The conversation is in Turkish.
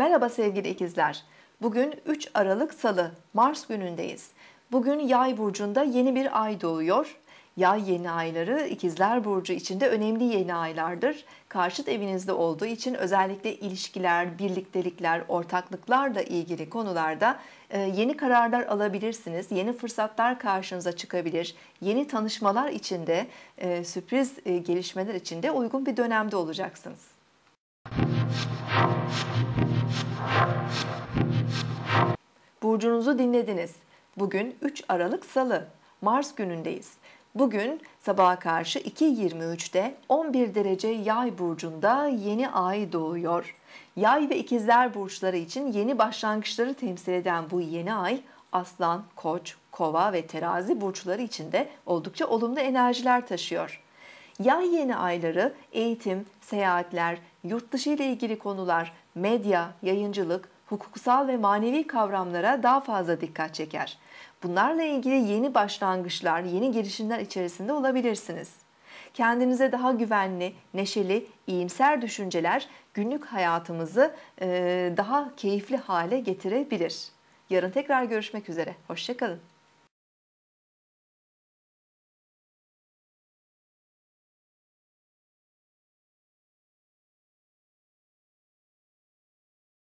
Merhaba sevgili ikizler. Bugün 3 Aralık Salı, Mars günündeyiz. Bugün Yay burcunda yeni bir ay doğuyor. Yay yeni ayları ikizler burcu içinde önemli yeni aylardır. Karşıt evinizde olduğu için özellikle ilişkiler, birliktelikler, ortaklıklarla ilgili konularda yeni kararlar alabilirsiniz. Yeni fırsatlar karşınıza çıkabilir. Yeni tanışmalar içinde, sürpriz gelişmeler içinde uygun bir dönemde olacaksınız. Burcunuzu dinlediniz. Bugün 3 Aralık Salı, Mars günündeyiz. Bugün sabaha karşı 2:23'te 11 derece Yay burcunda yeni ay doğuyor. Yay ve ikizler burçları için yeni başlangıçları temsil eden bu yeni ay, Aslan, Koç, Kova ve Terazi burçları için de oldukça olumlu enerjiler taşıyor. Yay yeni ayları eğitim, seyahatler, yurt dışı ile ilgili konular, medya, yayıncılık, hukuksal ve manevi kavramlara daha fazla dikkat çeker. Bunlarla ilgili yeni başlangıçlar, yeni girişimler içerisinde olabilirsiniz. Kendinize daha güvenli, neşeli, iyimser düşünceler günlük hayatımızı daha keyifli hale getirebilir. Yarın tekrar görüşmek üzere. Hoşça kalın.